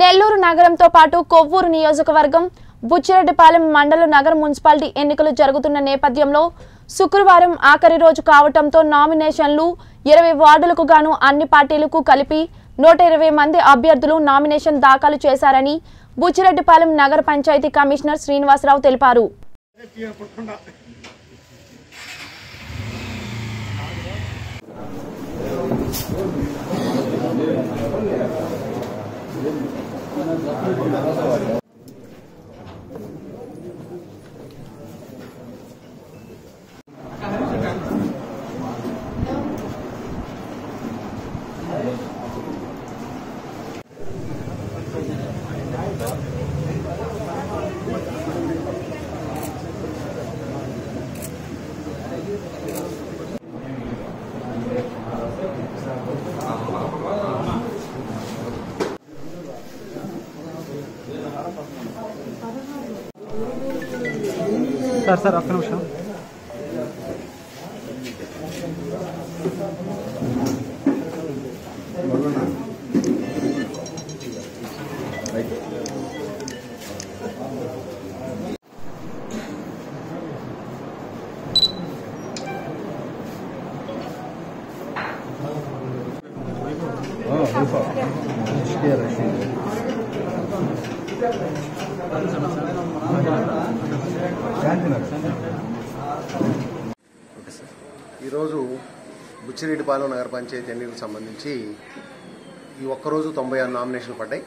నెల్లూరు నగరంతో పాటు కొవ్వూరు నియోజకవర్గం బుచ్చిరెడ్డిపాలెం మండల నగర మున్సిపాలిటీ ఎన్నికలు జరుగుతున్న నేపథ్యంలో శుక్రవారం ఆఖరి రోజు కావడంతో నామినేషన్లు 20 వార్డులకు గాను అన్ని పార్టీలకు కలిపి 120 మంది అభ్యర్థులు నామినేషన్ దాఖలు చేశారని బుచ్చిరెడ్డిపాలెం నగర పంచాయతీ కమిషనర్ శ్రీనివాసరావు తెలిపారు। सर सर आपका नमस्कार। బుచ్చిరెడ్డిపాలెం నగర పంచాయతీ ఎన్నికలకు సంబంధించి ఈ ఒక్కరోజు 96 నామినేషన్లు పడ్డాయి।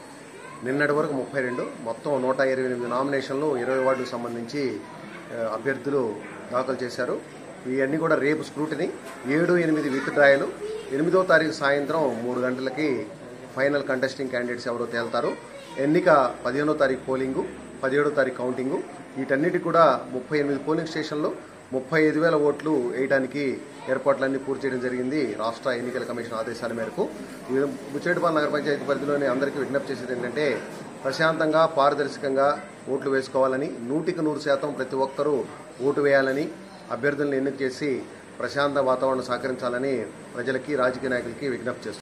నిన్నటి వరకు 32 మొత్తం 128 నామినేషన్లు 20 వార్డులకు సంబంధించి అభ్యర్థులు దాఖలు చేశారు। ఇవన్నీ కూడా రేపు స్క్రూటిని 7-8 విత్డ్రాయలు 8వ తారీఖు సాయంత్రం 3 గంటలకి ఫైనల్ కంటెస్టింగ్ క్యాండిడేట్స్ ఎవరో తేల్తారు। ఎన్నిక 15వ తారీఖు పోలింగు, 17వ తారీఖు కౌంటింగు, వీటన్నిటి కూడా 38 పోలింగ్ స్టేషన్లో 35,000 ఓట్లు వేయడానికి ఏర్పాట్లన్నీ పూర్తి చేయడం జరిగింది రాష్ట్ర ఎన్నికల కమిషన్ ఆదేశాల మేరకు। బుచ్చిరెడ్డిపాలెం నగర పంచాయతీ పరిధిలోని అందరికీ విజ్ఞప్తి చేసేది ఏంటంటే ప్రశాంతంగా పారదర్శకంగా ఓట్లు వేసుకోవాలని, 100% ప్రతి ఒక్కరూ ఓటు వేయాలని, అభ్యర్థులను ఎన్నిక చేసి ప్రశాంత వాతావరణం సహకరించాలని ప్రజలకి, రాజకీయ నాయకులకి విజ్ఞప్తి చేస్తున్నారు।